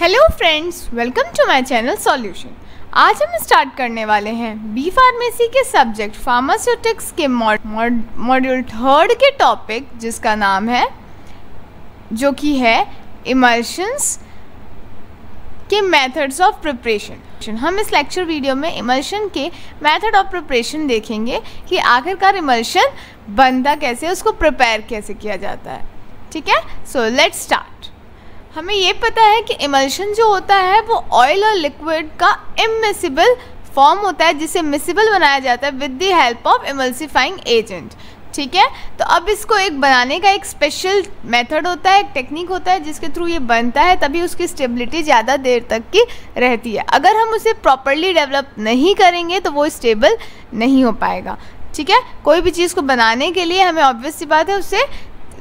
Hello friends, welcome to my channel solution. आज हम start करने वाले हैं बी फार्मेसी के सब्जेक्ट फार्मास्यूटिक्स के मॉड्यूल थर्ड के टॉपिक, जिसका नाम है जो कि है इमल्शंस के मेथड्स ऑफ प्रिपरेशन। हम इस लेक्चर वीडियो में इमल्शन के मेथड ऑफ प्रिपरेशन देखेंगे कि आखिरकार इमल्शन बनता कैसे, उसको प्रिपेयर कैसे किया जाता है। ठीक है, सो लेट्स स्टार्ट। हमें ये पता है कि इमल्शन जो होता है वो ऑयल और लिक्विड का इमिसिबल फॉर्म होता है, जिसे मिसिबल बनाया जाता है with the help of emulsifying agent. ठीक है, तो अब इसको एक बनाने का एक स्पेशल मेथड होता है, एक टेक्निक होता है जिसके थ्रू ये बनता है, तभी उसकी स्टेबिलिटी ज़्यादा देर तक की रहती है। अगर हम उसे प्रॉपरली डेवलप नहीं करेंगे तो वो स्टेबल नहीं हो पाएगा। ठीक है, कोई भी चीज़ को बनाने के लिए हमें ऑब्वियस सी बात है उससे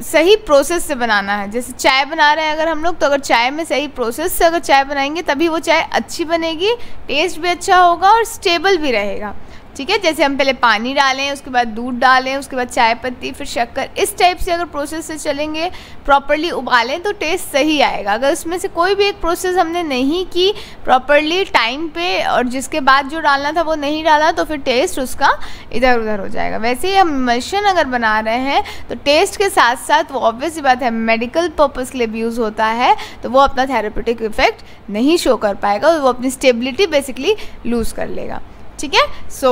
सही प्रोसेस से बनाना है। जैसे चाय बना रहे हैं अगर हम लोग, तो अगर चाय में सही प्रोसेस से अगर चाय बनाएंगे तभी वो चाय अच्छी बनेगी, टेस्ट भी अच्छा होगा और स्टेबल भी रहेगा। ठीक है, जैसे हम पहले पानी डालें, उसके बाद दूध डालें, उसके बाद चाय पत्ती, फिर शक्कर, इस टाइप से अगर प्रोसेस से चलेंगे, प्रॉपरली उबालें तो टेस्ट सही आएगा। अगर उसमें से कोई भी एक प्रोसेस हमने नहीं की प्रॉपरली टाइम पे, और जिसके बाद जो डालना था वो नहीं डाला, तो फिर टेस्ट उसका इधर उधर हो जाएगा। वैसे ही हम इमल्शन अगर बना रहे हैं तो टेस्ट के साथ साथ वो ऑब्वियस बात है मेडिकल पर्पज़ के लिए भी यूज़ होता है, तो वो अपना थेरेपेटिक इफेक्ट नहीं शो कर पाएगा, वो अपनी स्टेबिलिटी बेसिकली लूज़ कर लेगा। ठीक है, सो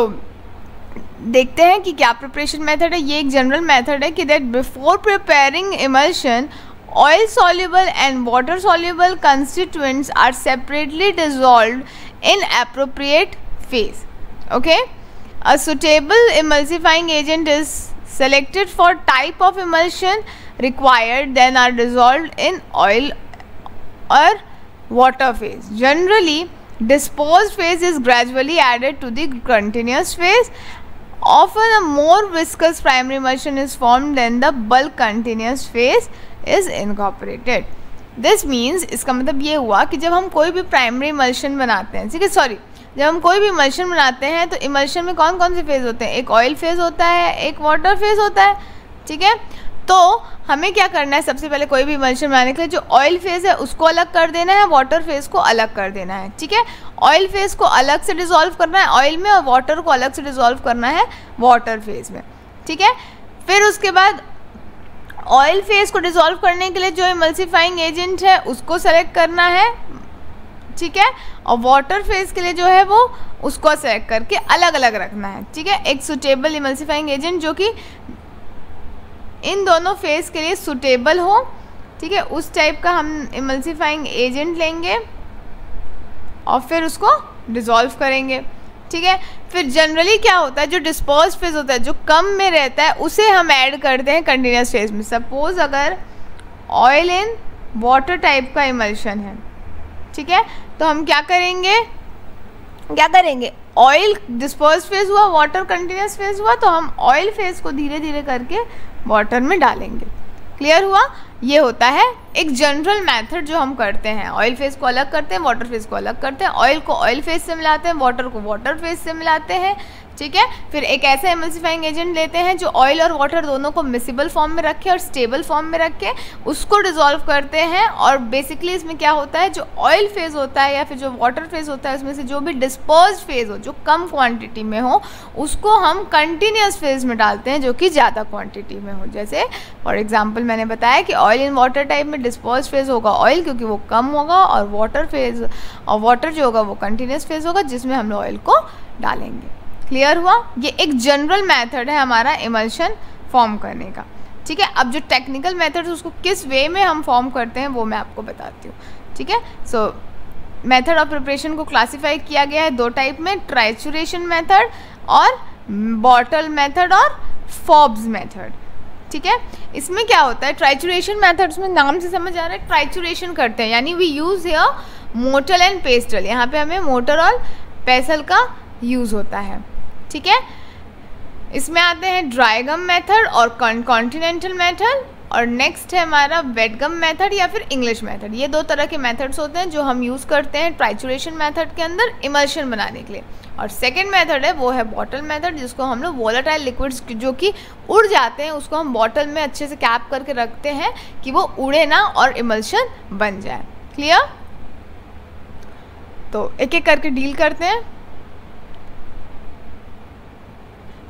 देखते हैं कि क्या प्रिपरेशन मेथड है। ये एक जनरल मेथड है कि that before preparing emulsion oil soluble and water soluble constituents are separately dissolved in appropriate phase. Okay, a suitable emulsifying agent is selected for type of emulsion required, then are dissolved in oil और water phase. Generally dispersed phase is gradually added to the continuous phase. Often a more viscous primary emulsion is formed than the bulk continuous phase is incorporated. This means इसका मतलब ये हुआ कि जब हम कोई भी प्राइमरी इमल्शन बनाते हैं, ठीक है, सॉरी जब हम कोई भी इमल्शन बनाते हैं तो इमल्शन में कौन कौन से फेज़ होते हैं, एक ऑयल फेज़ होता है, एक वाटर फेज़ होता है। ठीक है, तो हमें क्या करना है, सबसे पहले कोई भी इमल्शन बनाने के लिए जो ऑयल फेज़ है उसको अलग कर देना है, वाटर फेज़ को अलग कर देना है। ठीक है, ऑयल फेज़ को अलग से डिसॉल्व करना है ऑयल में, और वाटर को अलग से डिसॉल्व करना है वाटर फेज़ में। ठीक है, फिर उसके बाद ऑयल फेज़ को डिसॉल्व करने के लिए जो इमल्सिफाइंग एजेंट है उसको सेलेक्ट करना है। ठीक है, और वाटर फेज़ के लिए जो है वो उसको सेलेक्ट करके अलग अलग रखना है। ठीक है, एक सुटेबल इमल्सिफाइंग एजेंट जो कि इन दोनों फेज़ के लिए सूटेबल हो। ठीक है, उस टाइप का हम इमल्सिफाइंग एजेंट लेंगे और फिर उसको डिसॉल्व करेंगे। ठीक है, फिर जनरली क्या होता है, जो डिस्पर्स फेज़ होता है जो कम में रहता है उसे हम ऐड करते हैं कंटिन्यूस फेज़ में। सपोज़ अगर ऑयल इन वाटर टाइप का इमल्शन है, ठीक है, तो हम क्या करेंगे ऑयल डिस्पर्स फेज़ हुआ, वाटर कंटिन्यूस फेज़ हुआ, तो हम ऑयल फेज़ को धीरे धीरे करके वाटर में डालेंगे। क्लियर हुआ? ये होता है एक जनरल मेथड जो हम करते हैं, ऑयल फेज़ को अलग करते हैं, वाटर फेज़ को अलग करते हैं, ऑयल को ऑयल फेज़ से मिलाते हैं, वाटर को वाटर फेज़ से मिलाते हैं। ठीक है, फिर एक ऐसा इमल्सिफाइंग एजेंट लेते हैं जो ऑयल और वाटर दोनों को मिसिबल फॉर्म में रखे और स्टेबल फॉर्म में रखे, उसको डिसॉल्व करते हैं। और बेसिकली इसमें क्या होता है, जो ऑयल फेज़ होता है या फिर जो वाटर फेज़ होता है उसमें से जो भी डिस्पर्स्ड फेज़ हो, जो कम क्वांटिटी में हो, उसको हम कंटिन्यूस फेज़ में डालते हैं जो कि ज़्यादा क्वांटिटी में हो। जैसे फॉर एग्जाम्पल मैंने बताया कि ऑयल इन वाटर टाइप में डिस्पर्स्ड फेज़ होगा ऑयल, क्योंकि वो कम होगा, और वाटर जो होगा वो कंटिन्यूस फेज़ होगा जिसमें हम ऑयल को डालेंगे। क्लियर हुआ? ये एक जनरल मेथड है हमारा इमल्शन फॉर्म करने का। ठीक है, अब जो टेक्निकल मेथड उसको किस वे में हम फॉर्म करते हैं वो मैं आपको बताती हूँ। ठीक है, सो मेथड ऑफ प्रिपरेशन को क्लासिफाई किया गया है दो टाइप में, ट्राइचुरेशन मेथड और बॉटल मेथड और फॉब्स मेथड। ठीक है, इसमें क्या होता है, ट्राइचुरेशन मेथड्स में नाम से समझ आ रहा है ट्राइचुरेशन करते हैं, यानी we use here mortar and pestle, यहाँ पे हमें मोटर और पेसल का यूज़ होता है। ठीक है, इसमें आते हैं ड्राई गम मेथड और कॉन्टिनेंटल मेथड, और नेक्स्ट है हमारा वेट गम मेथड या फिर इंग्लिश मेथड। ये दो तरह के मेथड्स होते हैं जो हम यूज़ करते हैं ट्राइचुरेशन मेथड के अंदर इमल्शन बनाने के लिए। और सेकंड मेथड है वो है बॉटल मेथड, जिसको हम लोग वोलेटाइल लिक्विड्स जो कि उड़ जाते हैं उसको हम बॉटल में अच्छे से कैप करके रखते हैं कि वो उड़े ना और इमल्शन बन जाए। क्लियर? तो एक एक करके डील करते हैं।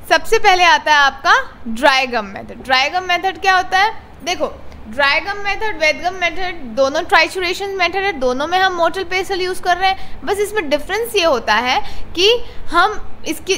सबसे पहले आता है आपका dry gum method. Dry gum method क्या होता है? देखो, dry gum method, wet gum method, दोनों ट्राइचुरेशन मेथड है, दोनों में हम मोटर पेसल यूज़ कर रहे हैं। बस इसमें डिफरेंस ये होता है कि हम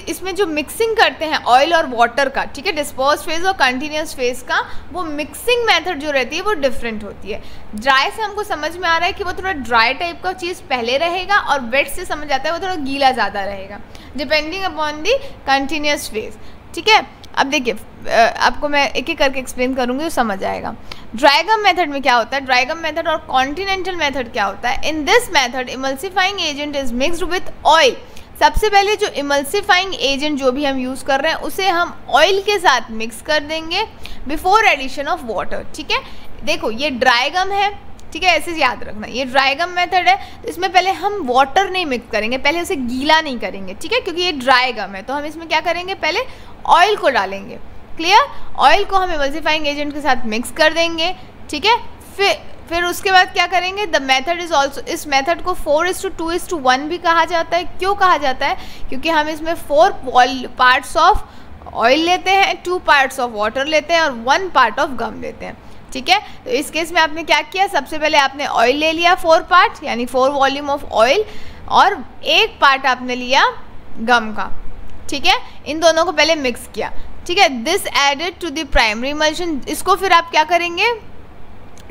इसमें जो मिक्सिंग करते हैं ऑयल और वाटर का, ठीक है, डिस्पोज फेज और कंटिन्यूस फेज का, वो मिक्सिंग मेथड जो रहती है वो डिफरेंट होती है। ड्राई से हमको समझ में आ रहा है कि वो थोड़ा ड्राई टाइप का चीज़ पहले रहेगा, और वेट से समझ आता है वो थोड़ा गीला ज़्यादा रहेगा, depending upon the continuous phase. ठीक है, अब देखिए आपको मैं एक एक करके एक्सप्लेन करूँगी तो समझ आएगा। ड्राई गम मेथड में क्या होता है, ड्राई गम मेथड और कॉन्टिनेंटल मेथड क्या होता है? In this method emulsifying agent is mixed with oil. सबसे पहले जो इमल्सिफाइंग एजेंट जो भी हम यूज़ कर रहे हैं उसे हम ऑयल के साथ मिक्स कर देंगे बिफोर एडिशन ऑफ वाटर। ठीक है, देखो ये ड्राई गम है, ठीक है, ऐसे याद रखना, ये ड्राई गम मेथड है, तो इसमें पहले हम वाटर नहीं मिक्स करेंगे, पहले उसे गीला नहीं करेंगे, ठीक है, क्योंकि ये ड्राई गम है, तो हम इसमें क्या करेंगे, पहले ऑयल को डालेंगे। क्लियर, ऑयल को हम इमल्सिफाइंग एजेंट के साथ मिक्स कर देंगे, ठीक है। फिर उसके बाद क्या करेंगे, द मेथड इज़ ऑल्सो, इस मेथड को 4:2:1 भी कहा जाता है। क्यों कहा जाता है? क्योंकि हम इसमें 4 पार्ट्स ऑफ ऑयल लेते हैं, 2 पार्ट्स ऑफ वाटर लेते हैं और 1 पार्ट ऑफ गम लेते हैं। ठीक है, तो इस केस में आपने क्या किया, सबसे पहले आपने ऑयल ले लिया 4 पार्ट, यानी 4 वॉल्यूम ऑफ ऑयल, और 1 पार्ट आपने लिया गम का। ठीक है, इन दोनों को पहले मिक्स किया। ठीक है, this added to the primary emulsion, इसको फिर आप क्या करेंगे,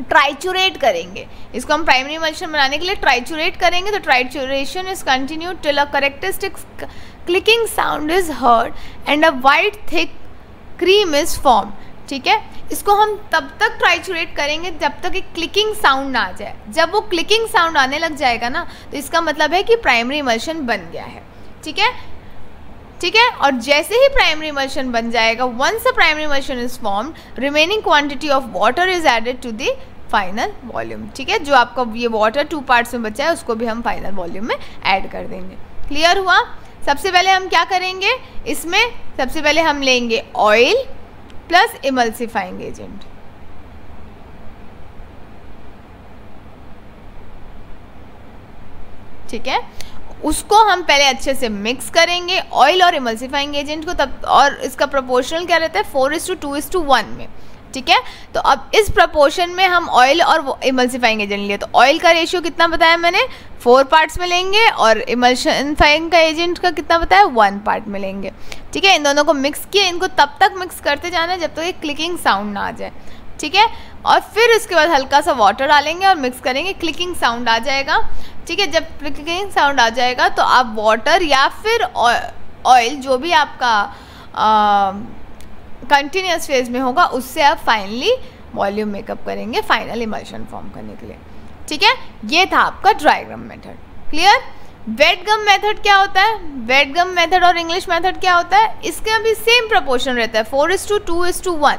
ट्राइचुरेट करेंगे। इसको हम प्राइमरी इमल्शन बनाने के लिए ट्राइचुरेट करेंगे। तो trituration is continue till a characteristic clicking sound is heard and a white thick cream is form. ठीक है, इसको हम तब तक ट्राइचुरेट करेंगे जब तक एक क्लिकिंग साउंड ना आ जाए। जब वो क्लिकिंग साउंड आने लग जाएगा ना, तो इसका मतलब है कि प्राइमरी इमल्शन बन गया है। ठीक है, ठीक है, और जैसे ही प्राइमरी इमल्शन बन जाएगा, once the primary emulsion is formed, remaining quantity of water is added to the final volume. ठीक है, जो आपका ये वाटर 2 पार्ट्स में बचा है उसको भी हम फाइनल वॉल्यूम में ऐड कर देंगे। क्लियर हुआ? सबसे पहले हम क्या करेंगे, इसमें सबसे पहले हम लेंगे ऑयल प्लस इमल्सिफाइंग एजेंट। ठीक है, उसको हम पहले अच्छे से मिक्स करेंगे ऑयल और इमल्सिफाइंग एजेंट को, तब, और इसका प्रोपोर्शनल क्या रहता है, 4:2:1 में। ठीक है, तो अब इस प्रोपोर्शन में हम ऑयल और इमल्सिफाइंग एजेंट लिए, तो ऑयल का रेशियो कितना बताया मैंने, 4 पार्ट्स में लेंगे, और इमल्सिफाइंग का एजेंट का कितना बताया, 1 पार्ट में लेंगे। ठीक है, इन दोनों को मिक्स किए, इनको तब तक मिक्स करते जाना है जब तक ये क्लिकिंग साउंड ना आ जाए। ठीक है, और फिर इसके बाद हल्का सा वाटर डालेंगे और मिक्स करेंगे, क्लिकिंग साउंड आ जाएगा। ठीक है, जब क्लिकिंग साउंड आ जाएगा तो आप वाटर या फिर ऑयल, जो भी आपका कंटिन्यूस फेज में होगा, उससे आप फाइनली वॉल्यूम मेकअप करेंगे फाइनल इमल्शन फॉर्म करने के लिए। ठीक है, ये था आपका dry gum method. Clear? Wet gum method क्या होता है? वेट गम मेथड और इंग्लिश मेथड क्या होता है? इसका भी सेम प्रोपोर्शन रहता है, 4:2:1,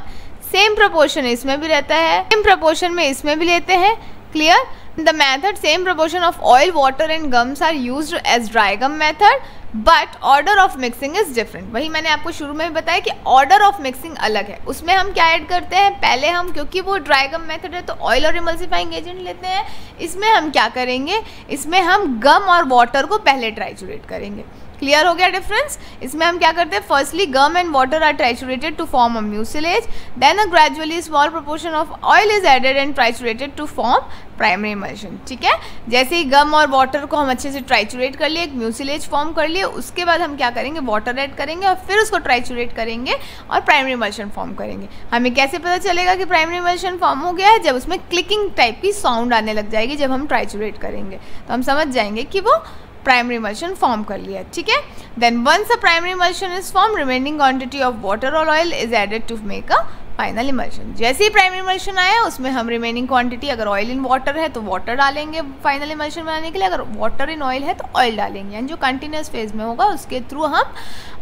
सेम प्रोपोर्शन इसमें भी रहता है, सेम प्रोपोर्शन में इसमें भी लेते हैं। Clear? The method same proportion of oil, water and gums are used as dry gum method, but order of mixing is different. वही मैंने आपको शुरू में भी बताया कि order of mixing अलग है। उसमें हम क्या ऐड करते हैं, पहले हम, क्योंकि वो dry gum method है तो oil और emulsifying agent लेते हैं। इसमें हम क्या करेंगे, इसमें हम gum और water को पहले triturate करेंगे। क्लियर हो गया डिफरेंस? इसमें हम क्या करते हैं, firstly gum and water are triturated to form a mucilage, then a gradually small proportion of oil is added and triturated to form primary emulsion. ठीक है, जैसे ही गम और वाटर को हम अच्छे से ट्राइचुरेट कर लिए, एक म्यूसिलेज फॉर्म कर लिए, उसके बाद हम क्या करेंगे, वाटर ऐड करेंगे और फिर उसको ट्राइचुरेट करेंगे और प्राइमरी इमल्शन फॉर्म करेंगे। हमें कैसे पता चलेगा कि प्राइमरी इमल्शन फॉर्म हो गया है, जब उसमें क्लिकिंग टाइप की साउंड आने लग जाएगी, जब हम ट्राइचुरेट करेंगे तो हम समझ जाएंगे कि वो प्राइमरी इमल्शन फॉर्म कर लिया। ठीक है, then once a primary emulsion is form, remaining quantity of water और oil is added to make a final emulsion. जैसे ही प्राइमरी इमल्शन आया, उसमें हम रिमेनिंग क्वांटिटी, अगर ऑयल इन वाटर है तो वाटर डालेंगे फाइनल इमल्शन बनाने के लिए, अगर वाटर इन ऑयल है तो ऑयल डालेंगे, एंड जो कंटिन्यूस फेज में होगा उसके थ्रू हम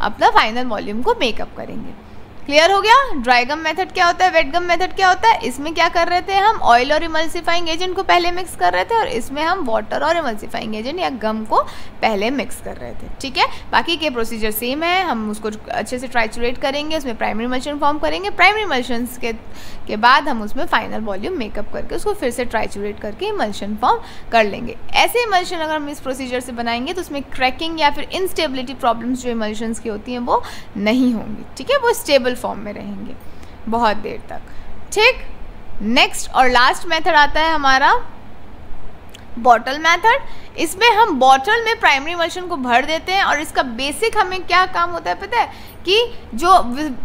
अपना फाइनल वॉल्यूम को मेकअप करेंगे। क्लियर हो गया। ड्राई गम मेथड क्या होता है, वेट गम मेथड क्या होता है। इसमें क्या कर रहे थे हम, ऑयल और इमल्सिफाइंग एजेंट को पहले मिक्स कर रहे थे और इसमें हम वाटर और इमल्सिफाइंग एजेंट या गम को पहले मिक्स कर रहे थे। ठीक है, बाकी के प्रोसीजर सेम है। हम उसको अच्छे से ट्राइचुरेट करेंगे, उसमें प्राइमरी इमल्शन फॉर्म करेंगे। प्राइमरी इमल्शन के बाद हम उसमें फाइनल वॉल्यूम मेकअप करके उसको फिर से ट्राइचुरेट करके इमल्शन फॉर्म कर लेंगे। ऐसे इमल्शन अगर हम इस प्रोसीजर से बनाएंगे तो उसमें क्रैकिंग या फिर इनस्टेबिलिटी प्रॉब्लम्स जो इमल्शंस की होती हैं वो नहीं होंगी। ठीक है, वो स्टेबल फॉर्म में रहेंगे बहुत देर तक। ठीक, नेक्स्ट और लास्ट मेथड आता है हमारा बॉटल मेथड। इसमें हम बॉटल में प्राइमरी इमल्शन को भर देते हैं और इसका बेसिक हमें क्या काम होता है पता है, कि जो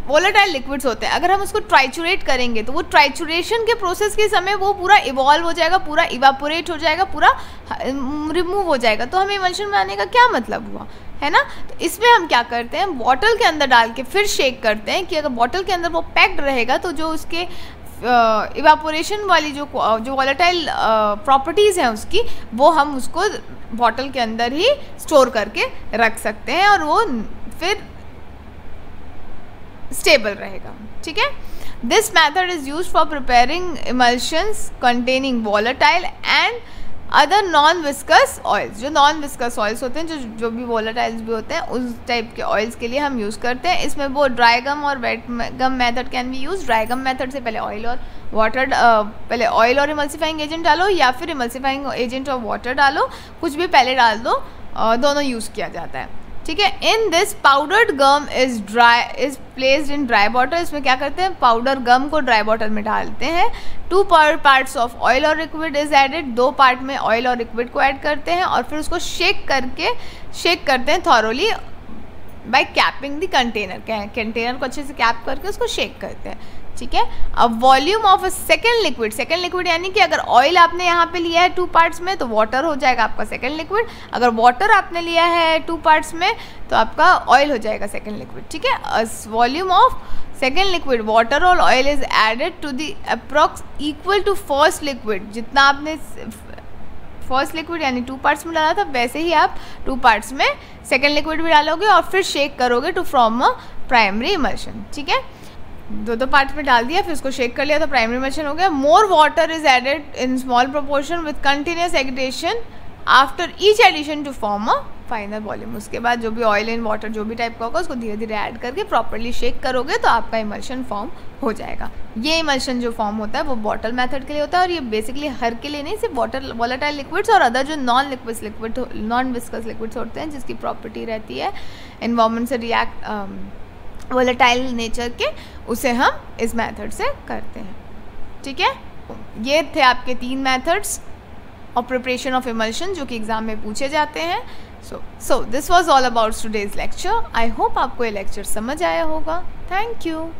वोलेटाइल लिक्विड्स होते हैं अगर हम उसको ट्राइचुरेट करेंगे तो वो ट्राइचुरेशन के प्रोसेस के समय वो पूरा इवॉल्व हो जाएगा, पूरा इवापोरेट हो जाएगा, पूरा रिमूव हो जाएगा। तो हमें इमल्शन में आने का क्या मतलब हुआ, है ना। तो इसमें हम क्या करते हैं, बॉटल के अंदर डाल के फिर शेक करते हैं कि अगर बॉटल के अंदर वो पैक्ड रहेगा तो जो उसके इवापोरेशन वाली जो वॉलेटाइल प्रॉपर्टीज़ हैं उसकी, वो हम उसको बॉटल के अंदर ही स्टोर करके रख सकते हैं और वो फिर स्टेबल रहेगा। ठीक है, this method is use for preparing emulsions containing volatile and other non viscous oils. जो नॉन विस्कस ऑयल्स होते हैं, जो भी वोलेटाइल्स भी होते हैं, उस टाइप के ऑयल्स के लिए हम यूज़ करते हैं। इसमें वो ड्राई गम और wet gum method can be use. Dry gum method से पहले ऑयल और वाटर, पहले ऑयल और इमल्सिफाइंग एजेंट डालो या फिर इमल्सिफाइंग एजेंट और वाटर डालो, कुछ भी पहले डाल दो, दोनों यूज़ किया जाता है। ठीक है, in this powdered gum is placed in dry water. इसमें क्या करते हैं, पाउडर गम को ड्राई वाटर में डालते हैं। 2 parts ऑफ ऑयल और लिक्विड इज एडेड। 2 part में ऑयल और लिक्विड को ऐड करते हैं और फिर उसको शेक करते हैं thoroughly by capping the container. Container को अच्छे से कैप करके उसको शेक करते हैं। ठीक है, अब volume of a second liquid यानी कि अगर ऑयल आपने यहाँ पे लिया है 2 parts में तो वाटर हो जाएगा आपका सेकेंड लिक्विड। अगर वाटर आपने लिया है 2 parts में तो आपका ऑयल हो जाएगा सेकेंड लिक्विड। ठीक है, volume of second liquid water और oil is added to the approx equal to first liquid. जितना आपने फर्स्ट लिक्विड यानी 2 parts में डाला था वैसे ही आप 2 parts में सेकेंड लिक्विड भी डालोगे और फिर शेक करोगे to from a primary emulsion. ठीक है, 2 parts में डाल दिया, फिर उसको शेक कर लिया तो प्राइमरी इमल्शन हो गया। More water is added in small proportion with continuous agitation after each addition to form a final volume. उसके बाद जो भी ऑयल एंड वाटर जो भी टाइप का होगा उसको धीरे धीरे ऐड करके प्रॉपरली शेक करोगे तो आपका इमल्शन फॉर्म हो जाएगा। ये इमल्शन जो फॉर्म होता है वो बॉटल मेथड के लिए होता है और ये बेसिकली हर के लिए नहीं, सिर्फ वाटर वॉलेटाइल लिक्विड्स और अदर जो नॉन विस्कस लिक्विड्स होते हैं जिसकी प्रॉपर्टी रहती है एनवायरमेंट से रिएक्ट वोलेटाइल नेचर के, उसे हम इस मेथड से करते हैं। ठीक है, ये थे आपके 3 मेथड्स और प्रिपरेशन ऑफ इमल्शन जो कि एग्ज़ाम में पूछे जाते हैं। So this was all about today's lecture. I hope आपको ये लेक्चर समझ आया होगा। Thank you.